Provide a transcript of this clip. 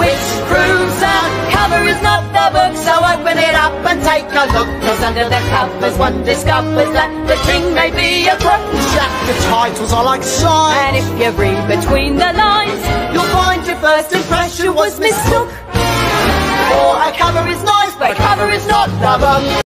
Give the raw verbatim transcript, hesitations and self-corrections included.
Which proves our cover is not the book, so open it up and take a look. Cause under the covers one discovers that the king may be a crook. Jack, the titles are like signs, and if you read between the lines, you'll find your first impression was mistook. For a cover is nice, but a cover is not the book.